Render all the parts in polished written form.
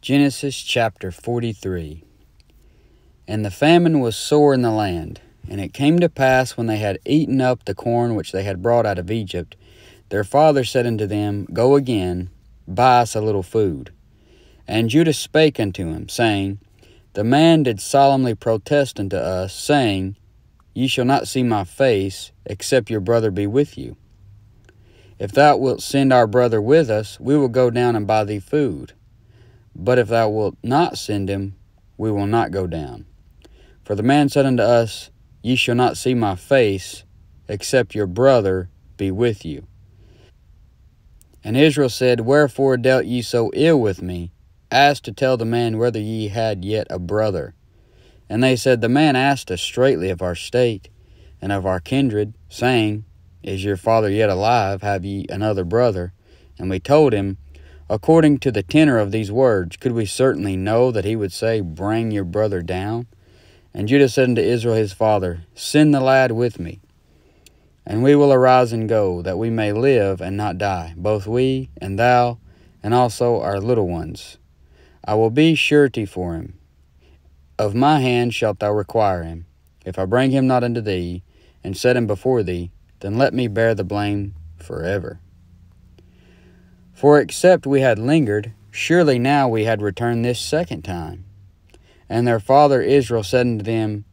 Genesis chapter 43. And the famine was sore in the land, and it came to pass, when they had eaten up the corn which they had brought out of Egypt, their father said unto them, Go again, buy us a little food. And Judah spake unto him, saying, The man did solemnly protest unto us, saying, Ye shall not see my face, except your brother be with you. If thou wilt send our brother with us, we will go down and buy thee food. But if thou wilt not send him, we will not go down. For the man said unto us, Ye shall not see my face, except your brother be with you. And Israel said, Wherefore dealt ye so ill with me, as to tell the man whether ye had yet a brother? And they said, The man asked us straightly of our state, and of our kindred, saying, Is your father yet alive? Have ye another brother? And we told him, According to the tenor of these words, could we certainly know that he would say, Bring your brother down? And Judah said unto Israel his father, Send the lad with me, and we will arise and go, that we may live and not die, both we and thou, and also our little ones. I will be surety for him. Of my hand shalt thou require him. If I bring him not unto thee, and set him before thee, then let me bear the blame forever. For except we had lingered, surely now we had returned this second time. And their father Israel said unto them,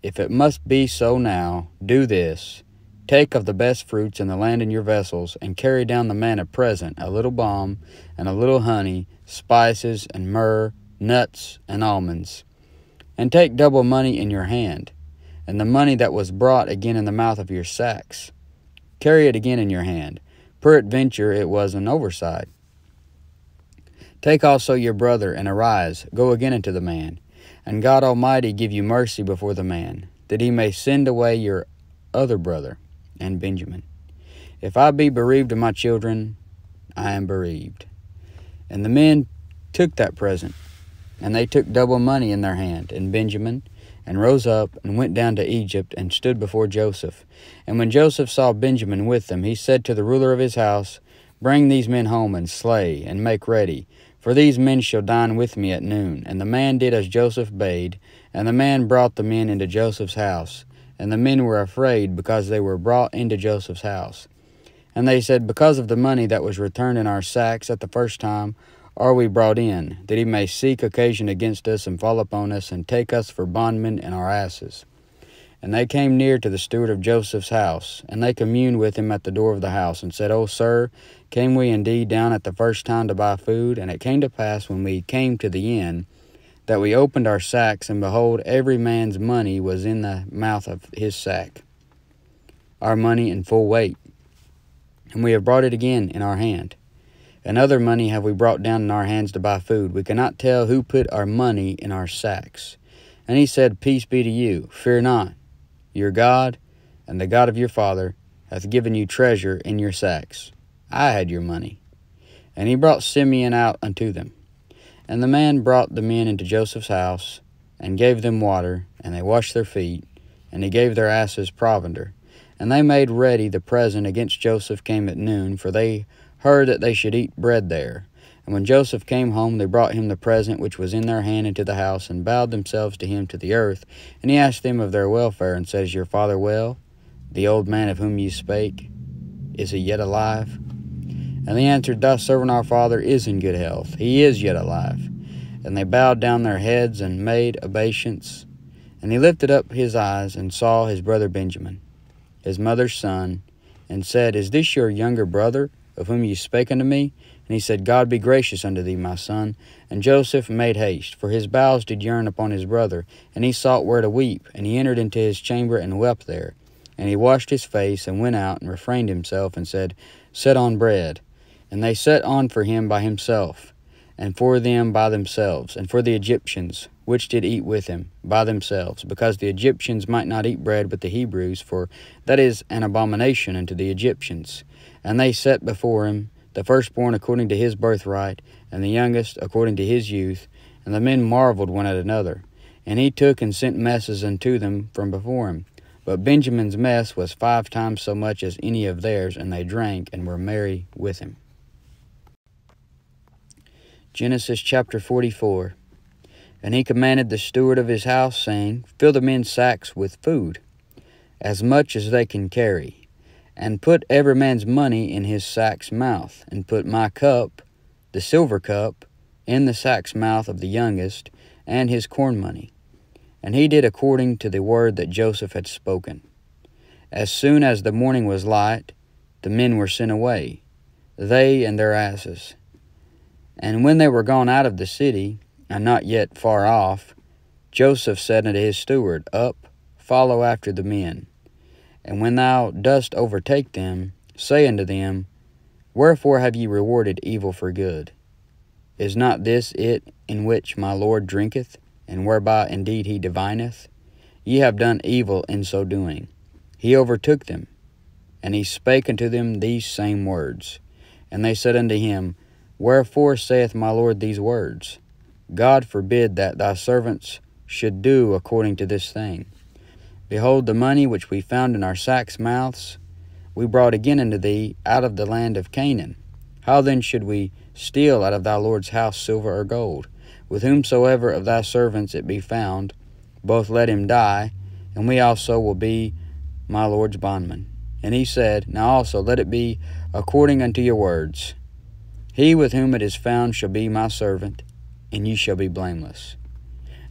If it must be so now, do this. Take of the best fruits in the land in your vessels, and carry down the man a present, a little balm, and a little honey, spices, and myrrh, nuts, and almonds. And take double money in your hand, and the money that was brought again in the mouth of your sacks. Carry it again in your hand. Peradventure it was an oversight. Take also your brother, and arise, go again unto the man, and God Almighty give you mercy before the man, that he may send away your other brother, and Benjamin. If I be bereaved of my children, I am bereaved. And the men took that present, and they took double money in their hand, and Benjamin, and rose up, and went down to Egypt, and stood before Joseph. And when Joseph saw Benjamin with them, he said to the ruler of his house, Bring these men home, and slay, and make ready, for these men shall dine with me at noon. And the man did as Joseph bade, and the man brought the men into Joseph's house. And the men were afraid, because they were brought into Joseph's house. And they said, Because of the money that was returned in our sacks at the first time, are we brought in, that he may seek occasion against us, and fall upon us, and take us for bondmen and our asses? And they came near to the steward of Joseph's house, and they communed with him at the door of the house, and said, O sir, came we indeed down at the first time to buy food? And it came to pass, when we came to the inn, that we opened our sacks, and behold, every man's money was in the mouth of his sack, our money in full weight. And we have brought it again in our hand. And other money have we brought down in our hands to buy food. We cannot tell who put our money in our sacks. And he said, Peace be to you. Fear not. Your God, and the God of your father, hath given you treasure in your sacks. I had your money. And he brought Simeon out unto them. And the man brought the men into Joseph's house, and gave them water, and they washed their feet, and he gave their asses provender. And they made ready the present against Joseph came at noon, for they heard that they should eat bread there. And when Joseph came home, they brought him the present which was in their hand into the house, and bowed themselves to him to the earth. And he asked them of their welfare, and said, Is your father well? The old man of whom you spake, is he yet alive? And they answered, Thy servant our father is in good health, he is yet alive. And they bowed down their heads, and made obeisance. And he lifted up his eyes, and saw his brother Benjamin, his mother's son, and said, Is this your younger brother, of whom you spake unto me? And he said, God be gracious unto thee, my son. And Joseph made haste, for his bowels did yearn upon his brother, and he sought where to weep. And he entered into his chamber, and wept there. And he washed his face, and went out, and refrained himself, and said, Set on bread. And they set on for him by himself, and for them by themselves, and for the Egyptians, which did eat with him, by themselves, because the Egyptians might not eat bread with the Hebrews, for that is an abomination unto the Egyptians. And they set before him the firstborn according to his birthright, and the youngest according to his youth. And the men marveled one at another. And he took and sent messes unto them from before him. But Benjamin's mess was 5 times so much as any of theirs, and they drank, and were merry with him. Genesis chapter 44. And he commanded the steward of his house, saying, Fill the men's sacks with food, as much as they can carry, and put every man's money in his sack's mouth, and put my cup, the silver cup, in the sack's mouth of the youngest, and his corn money. And he did according to the word that Joseph had spoken. As soon as the morning was light, the men were sent away, they and their asses. And when they were gone out of the city, and not yet far off, Joseph said unto his steward, Up, follow after the men. And when thou dost overtake them, say unto them, Wherefore have ye rewarded evil for good? Is not this it in which my Lord drinketh, and whereby indeed he divineth? Ye have done evil in so doing. He overtook them, and he spake unto them these same words. And they said unto him, Wherefore saith my Lord these words? God forbid that thy servants should do according to this thing. Behold, the money which we found in our sacks' mouths, we brought again unto thee out of the land of Canaan. How then should we steal out of thy Lord's house silver or gold? With whomsoever of thy servants it be found, both let him die, and we also will be my Lord's bondmen. And he said, Now also let it be according unto your words. He with whom it is found shall be my servant, and ye shall be blameless.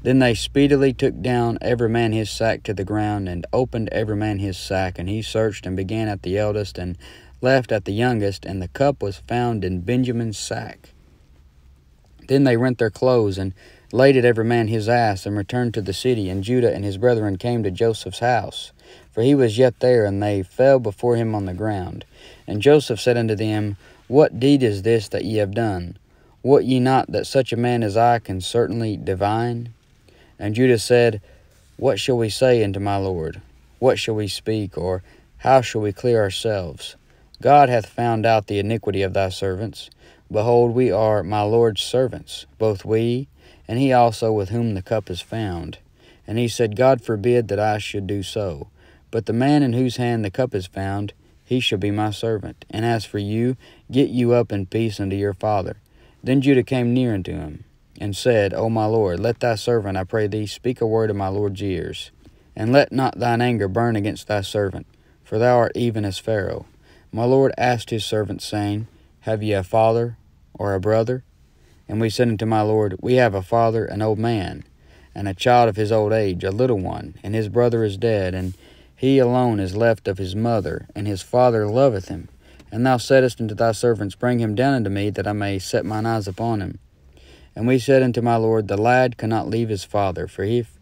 Then they speedily took down every man his sack to the ground, and opened every man his sack, and he searched and began at the eldest, and left at the youngest, and the cup was found in Benjamin's sack. Then they rent their clothes, and laded every man his ass, and returned to the city, and Judah and his brethren came to Joseph's house, for he was yet there, and they fell before him on the ground. And Joseph said unto them, What deed is this that ye have done? Wot ye not that such a man as I can certainly divine? And Judah said, What shall we say unto my Lord? What shall we speak, or how shall we clear ourselves? God hath found out the iniquity of thy servants. Behold, we are my Lord's servants, both we, and he also with whom the cup is found. And he said, God forbid that I should do so. But the man in whose hand the cup is found, he shall be my servant. And as for you, get you up in peace unto your father. Then Judah came near unto him, and said, O my Lord, let thy servant, I pray thee, speak a word in my Lord's ears, and let not thine anger burn against thy servant, for thou art even as Pharaoh. My Lord asked his servant, saying, Have ye a father or a brother? And we said unto my Lord, We have a father, an old man, and a child of his old age, a little one, and his brother is dead, and he alone is left of his mother, and his father loveth him. And thou saidest unto thy servants, Bring him down unto me, that I may set mine eyes upon him. And we said unto my Lord, The lad cannot leave his father, for if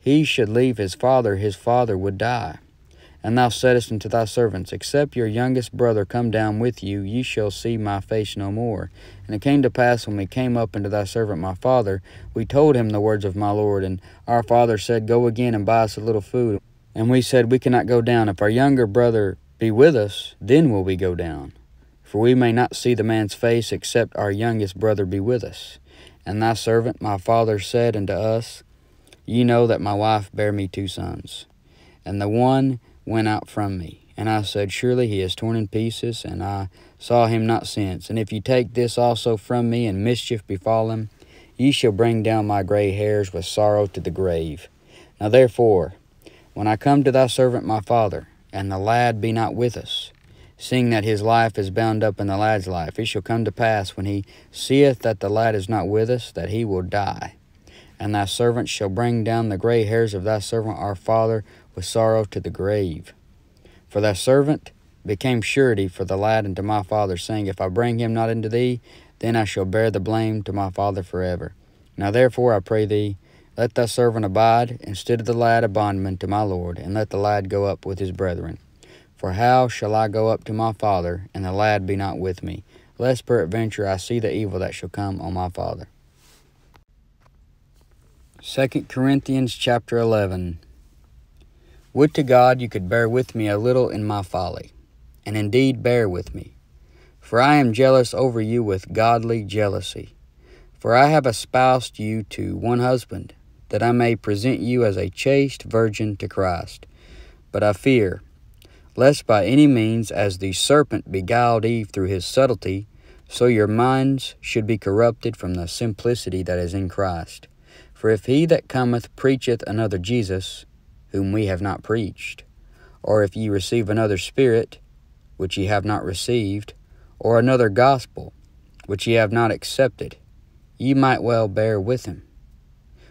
he should leave his father would die. And thou saidest unto thy servants, Except your youngest brother come down with you, ye shall see my face no more. And it came to pass, when we came up unto thy servant my father, we told him the words of my Lord. And our father said, Go again and buy us a little food. And we said, We cannot go down. If our younger brother be with us, then will we go down. For we may not see the man's face, except our youngest brother be with us. And thy servant, my father, said unto us, Ye know that my wife bare me two sons, and the one went out from me. And I said, Surely he is torn in pieces, and I saw him not since. And if ye take this also from me, and mischief befall him, ye shall bring down my gray hairs with sorrow to the grave. Now therefore, when I come to thy servant my father, and the lad be not with us, seeing that his life is bound up in the lad's life, it shall come to pass, when he seeth that the lad is not with us, that he will die. And thy servant shall bring down the gray hairs of thy servant our father with sorrow to the grave. For thy servant became surety for the lad unto my father, saying, If I bring him not unto thee, then I shall bear the blame to my father forever. Now therefore, I pray thee, let thy servant abide, instead of the lad a bondman to my Lord, and let the lad go up with his brethren. For how shall I go up to my father, and the lad be not with me, lest peradventure I see the evil that shall come on my father? 2 Corinthians chapter 11. Would to God you could bear with me a little in my folly, and indeed bear with me. For I am jealous over you with godly jealousy. For I have espoused you to one husband, that I may present you as a chaste virgin to Christ. But I fear, lest by any means, as the serpent beguiled Eve through his subtlety, So your minds should be corrupted from the simplicity that is in Christ. For if he that cometh preacheth another Jesus, whom we have not preached, or if ye receive another spirit, which ye have not received, or another gospel, which ye have not accepted, ye might well bear with him.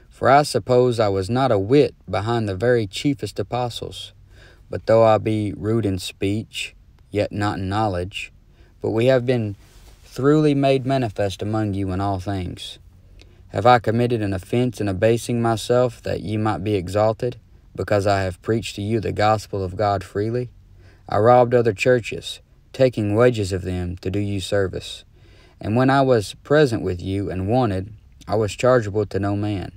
For I suppose I was not a whit behind the very chiefest apostles. But though I be rude in speech, yet not in knowledge, but we have been throughly made manifest among you in all things. Have I committed an offense in abasing myself, that ye might be exalted, because I have preached to you the gospel of God freely? I robbed other churches, taking wages of them to do you service. And when I was present with you and wanted, I was chargeable to no man.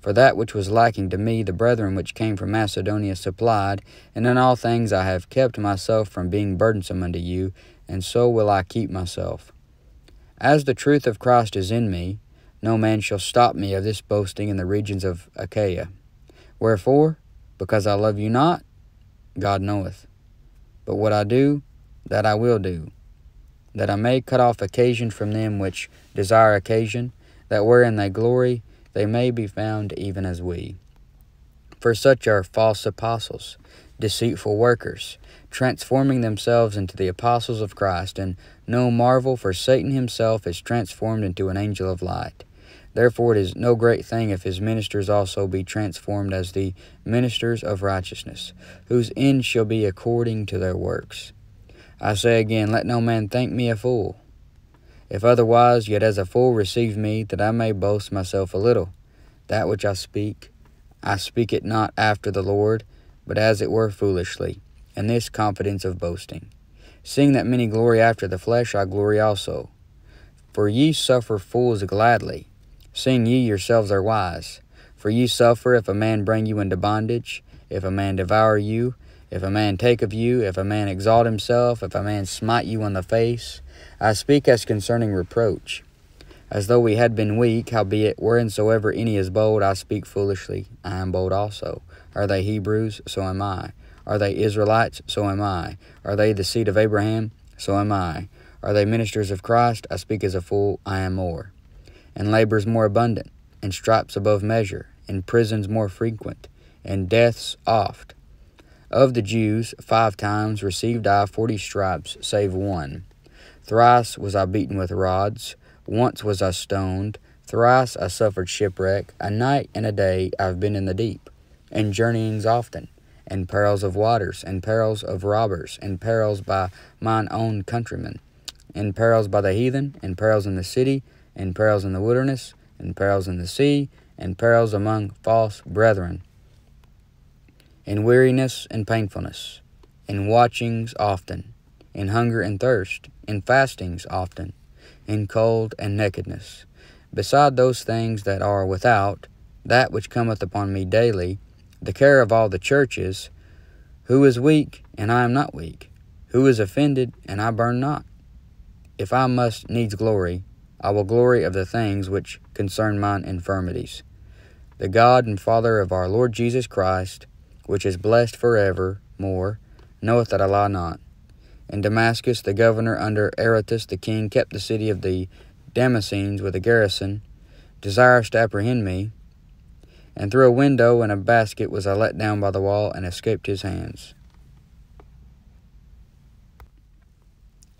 For that which was lacking to me, the brethren which came from Macedonia supplied, and in all things I have kept myself from being burdensome unto you, and so will I keep myself. As the truth of Christ is in me, no man shall stop me of this boasting in the regions of Achaia. Wherefore, because I love you not, God knoweth. But what I do, that I will do, that I may cut off occasion from them which desire occasion, that wherein they glory, they may be found even as we. For such are false apostles, deceitful workers, transforming themselves into the apostles of Christ, and no marvel, for Satan himself is transformed into an angel of light. Therefore it is no great thing if his ministers also be transformed as the ministers of righteousness, whose end shall be according to their works. I say again, let no man think me a fool. If otherwise, yet as a fool receive me, that I may boast myself a little. That which I speak it not after the Lord, but as it were foolishly, and this confidence of boasting. Seeing that many glory after the flesh, I glory also. For ye suffer fools gladly, seeing ye yourselves are wise. For ye suffer if a man bring you into bondage, if a man devour you, if a man take of you, if a man exalt himself, if a man smite you on the face. I speak as concerning reproach. As though we had been weak, howbeit whereinsoever any is bold, I speak foolishly. I am bold also. Are they Hebrews? So am I. Are they Israelites? So am I. Are they the seed of Abraham? So am I. Are they ministers of Christ? I speak as a fool. I am more. And labors more abundant, and stripes above measure, and prisons more frequent, and deaths oft. Of the Jews 5 times received I 40 stripes, save one. Thrice was I beaten with rods, once was I stoned, thrice I suffered shipwreck, a night and a day I have been in the deep, and journeyings often, and perils of waters, and perils of robbers, and perils by mine own countrymen, and perils by the heathen, and perils in the city, and perils in the wilderness, and perils in the sea, and perils among false brethren, in weariness and painfulness, in watchings often, in hunger and thirst, in fastings often, in cold and nakedness. Beside those things that are without, that which cometh upon me daily, the care of all the churches. Who is weak, and I am not weak? Who is offended, and I burn not? If I must needs glory, I will glory of the things which concern mine infirmities. The God and Father of our Lord Jesus Christ, which is blessed forever more, knoweth that I lie not. In Damascus the governor under Aretas the king kept the city of the Damascenes with a garrison, desirous to apprehend me. And through a window and a basket was I let down by the wall, and escaped his hands.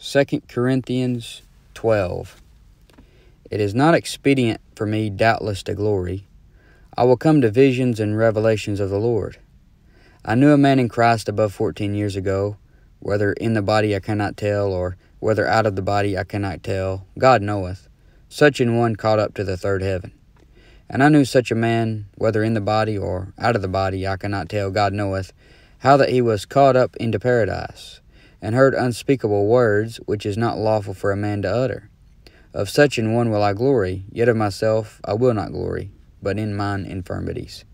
2 Corinthians 12. It is not expedient for me doubtless to glory. I will come to visions and revelations of the Lord. I knew a man in Christ above 14 years ago, whether in the body I cannot tell, or whether out of the body I cannot tell, God knoweth, such an one caught up to the third heaven. And I knew such a man, whether in the body or out of the body I cannot tell, God knoweth, how that he was caught up into paradise, and heard unspeakable words, which is not lawful for a man to utter. Of such an one will I glory, yet of myself I will not glory, but in mine infirmities.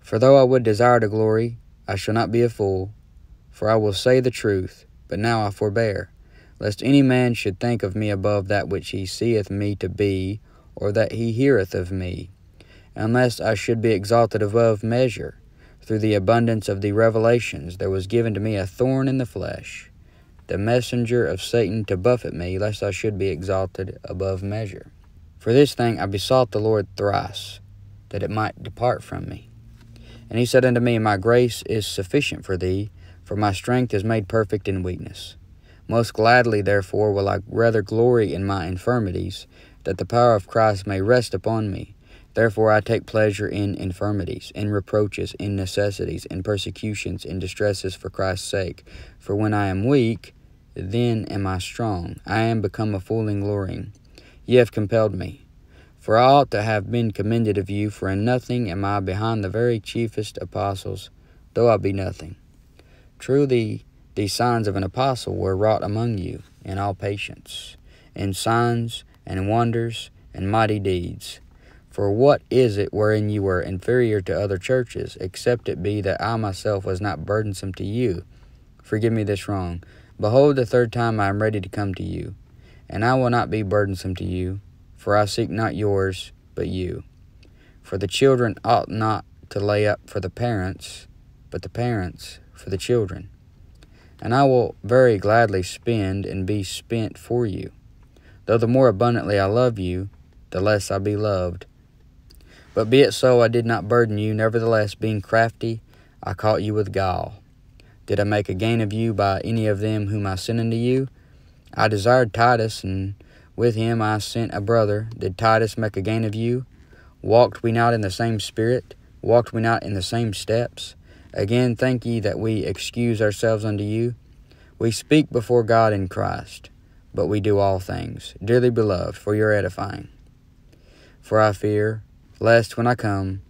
For though I would desire to glory, I shall not be a fool, for I will say the truth, but now I forbear, lest any man should think of me above that which he seeth me to be, or that he heareth of me, unless I should be exalted above measure. Through the abundance of the revelations there was given to me a thorn in the flesh, the messenger of Satan to buffet me, lest I should be exalted above measure. For this thing I besought the Lord thrice, that it might depart from me. And he said unto me, My grace is sufficient for thee, for my strength is made perfect in weakness. Most gladly, therefore, will I rather glory in my infirmities, that the power of Christ may rest upon me. Therefore I take pleasure in infirmities, in reproaches, in necessities, in persecutions, in distresses for Christ's sake. For when I am weak, then am I strong. I am become a fool in glorying. Ye have compelled me. For I ought to have been commended of you, for in nothing am I behind the very chiefest apostles, though I be nothing. Truly, the signs of an apostle were wrought among you in all patience, in signs and wonders and mighty deeds. For what is it wherein you were inferior to other churches, except it be that I myself was not burdensome to you? Forgive me this wrong. Behold, the third time I am ready to come to you, and I will not be burdensome to you, for I seek not yours, but you. For the children ought not to lay up for the parents, but the parents for the children. And I will very gladly spend and be spent for you. Though the more abundantly I love you, the less I be loved. But be it so, I did not burden you. Nevertheless, being crafty, I caught you with guile. Did I make a gain of you by any of them whom I sent unto you? I desired Titus, and with him I sent a brother. Did Titus make a gain of you? Walked we not in the same spirit? Walked we not in the same steps? Again, thank ye that we excuse ourselves unto you. We speak before God in Christ, but we do all things, dearly beloved, for your edifying. For I fear, lest when I come,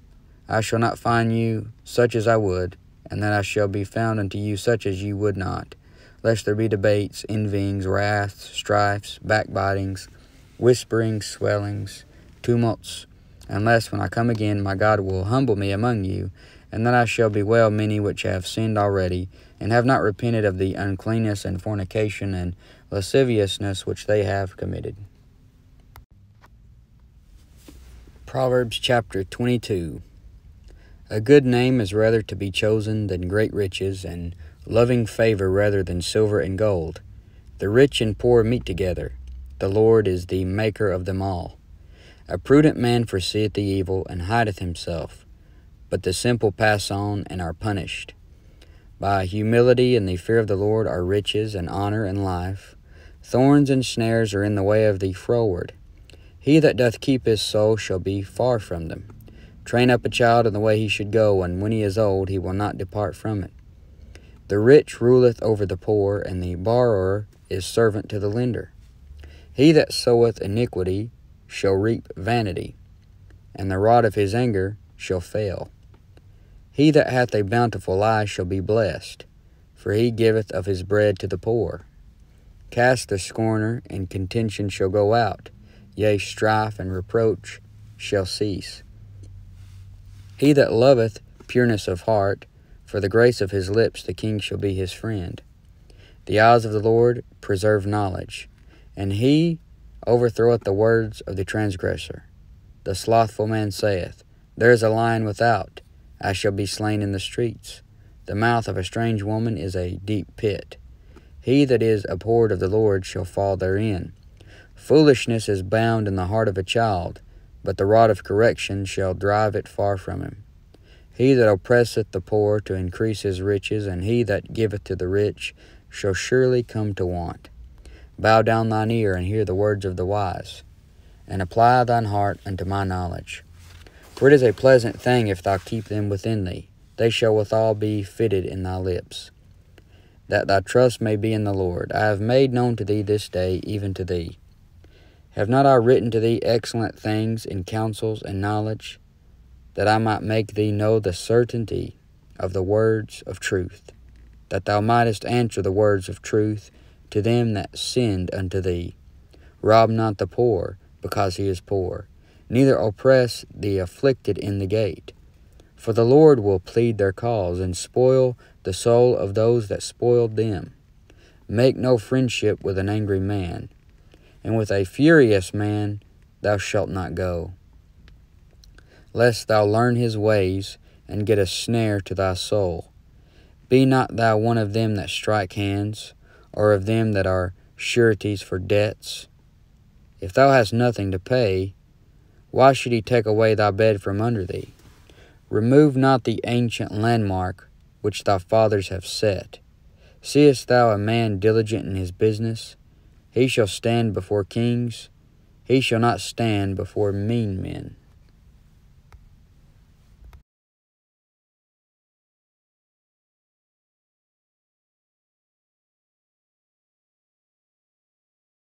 I shall not find you such as I would, and that I shall be found unto you such as you would not, lest there be debates, envyings, wraths, strifes, backbitings, whisperings, swellings, tumults, unless when I come again my God will humble me among you, and that I shall bewail many which have sinned already, and have not repented of the uncleanness and fornication and lasciviousness which they have committed. Proverbs chapter 22. A good name is rather to be chosen than great riches, and loving favor rather than silver and gold. The rich and poor meet together. The Lord is the maker of them all. A prudent man foreseeth the evil, and hideth himself. But the simple pass on and are punished. By humility and the fear of the Lord are riches and honor and life. Thorns and snares are in the way of the froward. He that doth keep his soul shall be far from them. Train up a child in the way he should go, and when he is old he will not depart from it. The rich ruleth over the poor, and the borrower is servant to the lender. He that soweth iniquity shall reap vanity, and the rod of his anger shall fail. He that hath a bountiful eye shall be blessed, for he giveth of his bread to the poor. Cast the scorner, and contention shall go out. Yea, strife and reproach shall cease. He that loveth pureness of heart, for the grace of his lips the king shall be his friend. The eyes of the Lord preserve knowledge, and he overthroweth the words of the transgressor. The slothful man saith, There is a lion without, I shall be slain in the streets. The mouth of a strange woman is a deep pit. He that is abhorred of the Lord shall fall therein. Foolishness is bound in the heart of a child, but the rod of correction shall drive it far from him. He that oppresseth the poor to increase his riches, and he that giveth to the rich, shall surely come to want. Bow down thine ear, and hear the words of the wise, and apply thine heart unto my knowledge. For it is a pleasant thing if thou keep them within thee. They shall withal be fitted in thy lips, that thy trust may be in the Lord. I have made known to thee this day, even to thee. Have not I written to thee excellent things in counsels and knowledge, that I might make thee know the certainty of the words of truth, that thou mightest answer the words of truth to them that send unto thee? Rob not the poor, because he is poor, neither oppress the afflicted in the gate. For the Lord will plead their cause, and spoil the soul of those that spoiled them. Make no friendship with an angry man, and with a furious man thou shalt not go, lest thou learn his ways, and get a snare to thy soul. Be not thou one of them that strike hands, or of them that are sureties for debts? If thou hast nothing to pay, why should he take away thy bed from under thee? Remove not the ancient landmark which thy fathers have set. Seest thou a man diligent in his business? He shall stand before kings. He shall not stand before mean men.